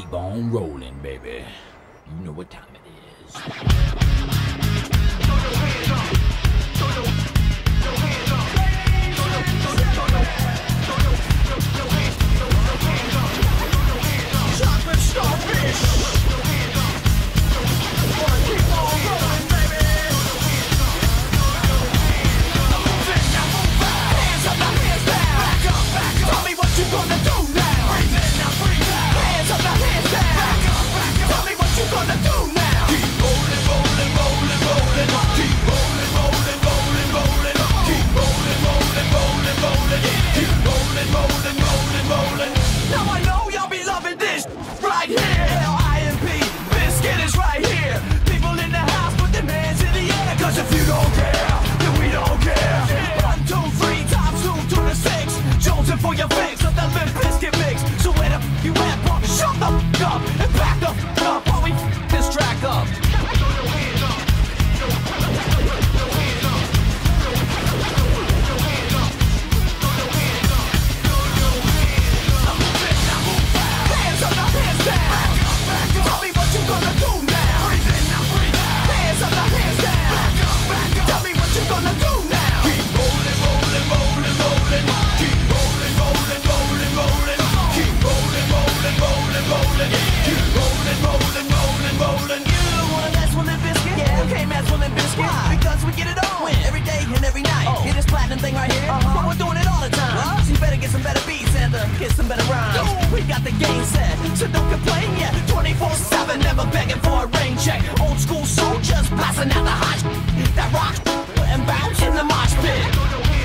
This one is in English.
keep on rolling, baby. You know what time it is. Throw your hands up. Throw your hands up. Throw your hands up. Chop and starfish. For your face of the Limp Bizkit mix. So where the f*** you at, bro? Shut the f*** up and back the f*** up while we f*** this track up. Throw your hands up. Throw your hands up. Throw your hands up. Throw your hands up. Throw your hands up. Now move back. Hands up, now hands down. Back up, back up. Tell me what you gonna do now. Breathe in, now breathe out. Hands up, now hands down. Back up, back up. Tell me what you gonna do now. Keep rolling, rolling, rolling, rolling. Keep rolling. Rolling, keep rolling, rolling, rolling, rolling. You wanna mess with Limp Bizkit? Yeah, okay, mess with Limp Bizkit. Why? Because we get it on every day and every night. Get this platinum thing right here, but we're doing it all the time. So you better get some better beats and get some better rhymes. We got the game set, so don't complain. Yeah, 24/7, never begging for a rain check. Old school soldiers passing out the hot that rocks and bounce in the mosh pit.